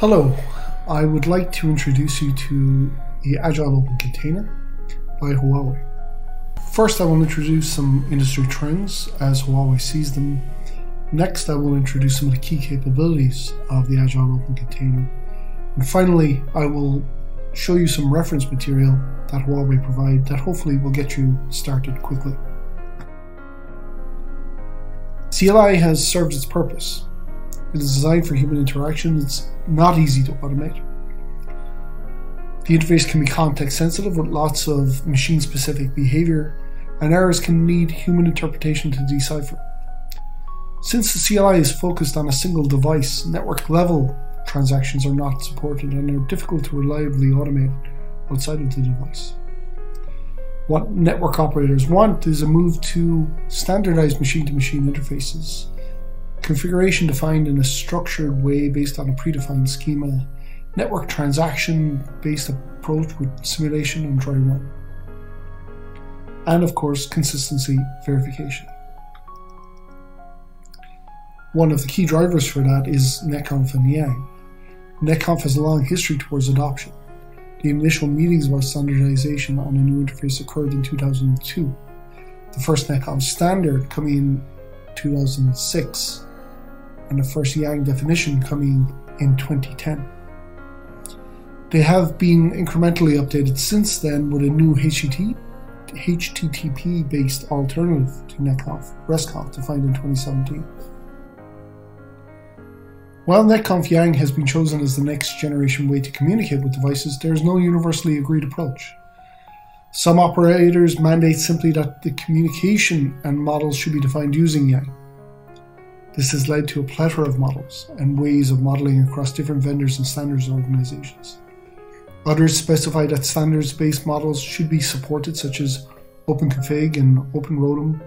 Hello, I would like to introduce you to the Agile Open Container by Huawei. First, I will introduce some industry trends as Huawei sees them. Next, I will introduce some of the key capabilities of the Agile Open Container. And finally, I will show you some reference material that Huawei provide that hopefully will get you started quickly. CLI has served its purpose. It is designed for human interaction. It's not easy to automate. The interface can be context sensitive with lots of machine specific behavior, and errors can need human interpretation to decipher. Since the CLI is focused on a single device, network level transactions are not supported and are difficult to reliably automate outside of the device. What network operators want is a move to standardized machine-to-machine interfaces. Configuration defined in a structured way based on a predefined schema, network transaction-based approach with simulation and dry run, and of course consistency verification. One of the key drivers for that is NetConf and Yang. NetConf has a long history towards adoption. The initial meetings about standardization on a new interface occurred in 2002. The first NetConf standard coming in 2006. And the first Yang definition coming in 2010. They have been incrementally updated since then with a new HTTP-based alternative to NetConf, RESTCONF, defined in 2017. While NetConf Yang has been chosen as the next generation way to communicate with devices, there is no universally agreed approach. Some operators mandate simply that the communication and models should be defined using Yang. This has led to a plethora of models and ways of modeling across different vendors and standards organizations. Others specify that standards-based models should be supported, such as OpenConfig and OpenROADM.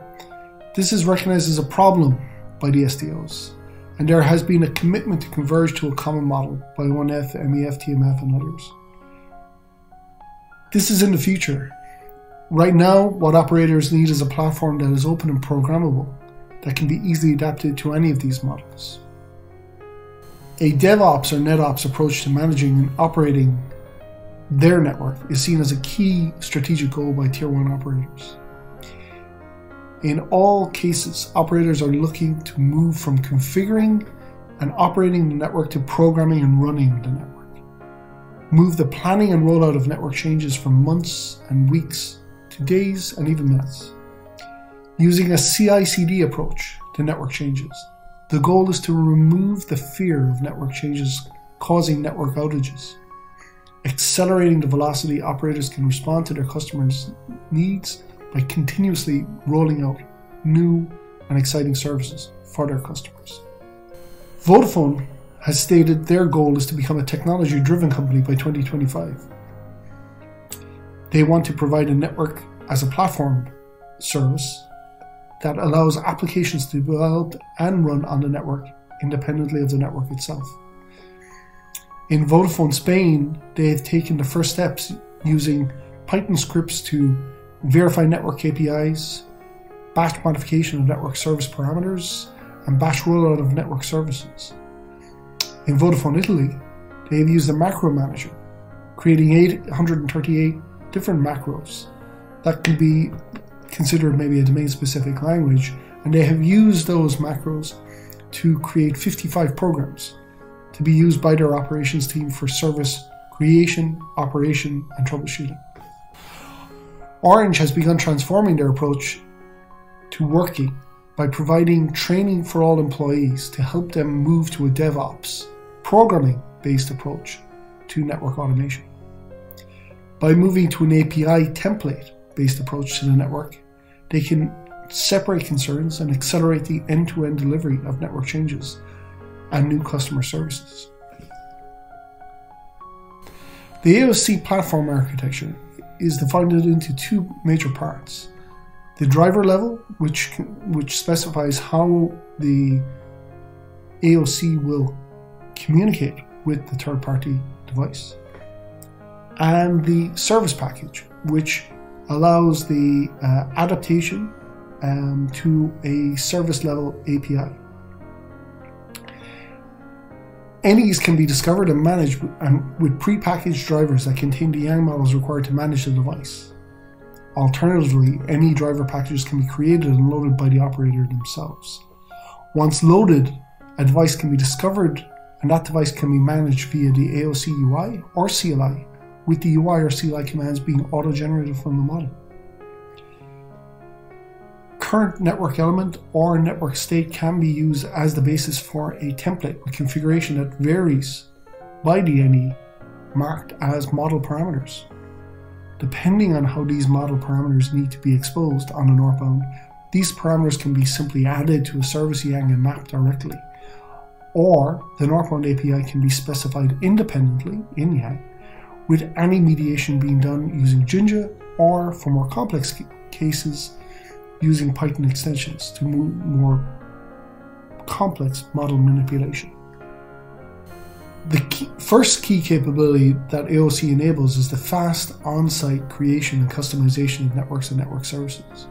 This is recognized as a problem by the SDOs, and there has been a commitment to converge to a common model by OpenF, MEF, TMF, and others. This is in the future. Right now, what operators need is a platform that is open and programmable, that can be easily adapted to any of these models. A DevOps or NetOps approach to managing and operating their network is seen as a key strategic goal by Tier 1 operators. In all cases, operators are looking to move from configuring and operating the network to programming and running the network. Move the planning and rollout of network changes from months and weeks to days and even minutes. Using a CI/CD approach to network changes, the goal is to remove the fear of network changes causing network outages, accelerating the velocity operators can respond to their customers' needs by continuously rolling out new and exciting services for their customers. Vodafone has stated their goal is to become a technology-driven company by 2025. They want to provide a network as a platform service that allows applications to develop and run on the network independently of the network itself. In Vodafone Spain, they have taken the first steps using Python scripts to verify network KPIs, batch modification of network service parameters, and batch rollout of network services. In Vodafone Italy, they have used the macro manager, creating 838 different macros that can be considered maybe a domain-specific language, and they have used those macros to create 55 programs to be used by their operations team for service creation, operation, and troubleshooting. Orange has begun transforming their approach to working by providing training for all employees to help them move to a DevOps programming-based approach to network automation. By moving to an API template-based approach to the network, they can separate concerns and accelerate the end-to-end delivery of network changes and new customer services. The AOC platform architecture is divided into two major parts. The driver level, which specifies how the AOC will communicate with the third-party device, and the service package, which allows the adaptation to a service level API. NEs can be discovered and managed with prepackaged drivers that contain the Yang models required to manage the device. Alternatively, NE driver packages can be created and loaded by the operator themselves. Once loaded, a device can be discovered and that device can be managed via the AOC UI or CLI, with the UI or CLI commands being auto-generated from the model. Current network element or network state can be used as the basis for a template with configuration that varies by the NE marked as model parameters. Depending on how these model parameters need to be exposed on an outbound, these parameters can be simply added to a service Yang and mapped directly, or the northbound API can be specified independently in Yang, with any mediation being done using Jinja or, for more complex cases, using Python extensions to move more complex model manipulation. The first key capability that AOC enables is the fast on-site creation and customization of networks and network services.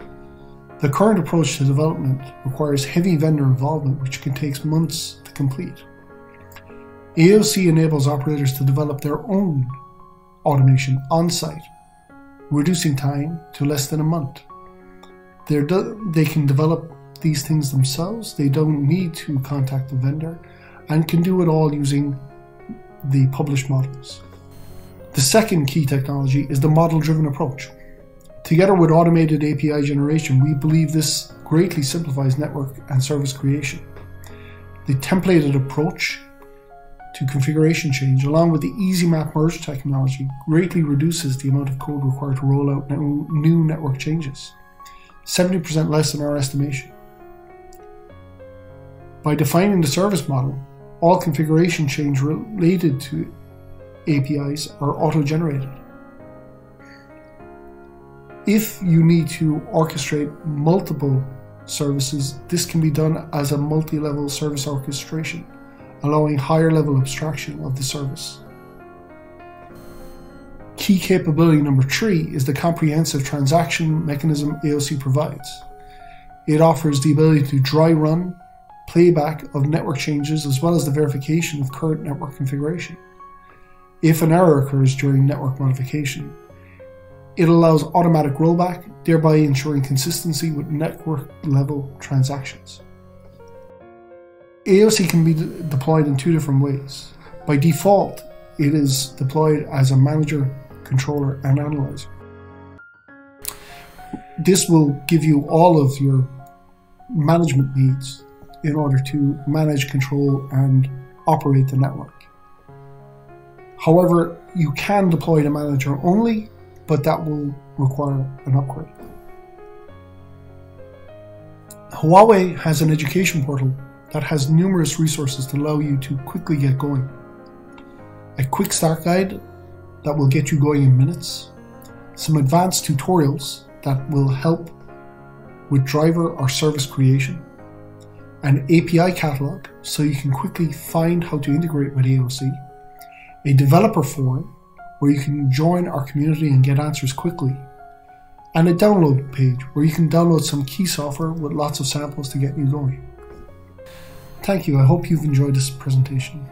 The current approach to development requires heavy vendor involvement, which can take months to complete. AOC enables operators to develop their own automation on-site, reducing time to less than a month. They can develop these things themselves, they don't need to contact the vendor, and can do it all using the published models. The second key technology is the model-driven approach. Together with automated API generation, we believe this greatly simplifies network and service creation. The templated approach to configuration change, along with the EasyMap merge technology, greatly reduces the amount of code required to roll out new network changes, 70% less than our estimation. By defining the service model, all configuration change related to APIs are auto-generated. If you need to orchestrate multiple services, this can be done as a multi-level service orchestration, allowing higher level abstraction of the service. Key capability number 3 is the comprehensive transaction mechanism AOC provides. It offers the ability to dry run, playback of network changes, as well as the verification of current network configuration. If an error occurs during network modification, it allows automatic rollback, thereby ensuring consistency with network level transactions. AOC can be deployed in 2 different ways. By default, it is deployed as a manager, controller, and analyzer. This will give you all of your management needs in order to manage, control, and operate the network. However, you can deploy the manager only, but that will require an upgrade. Huawei has an education portal that has numerous resources to allow you to quickly get going. A quick start guide that will get you going in minutes, some advanced tutorials that will help with driver or service creation, an API catalog so you can quickly find how to integrate with AOC, a developer forum where you can join our community and get answers quickly, and a download page where you can download some key software with lots of samples to get you going. Thank you. I hope you've enjoyed this presentation.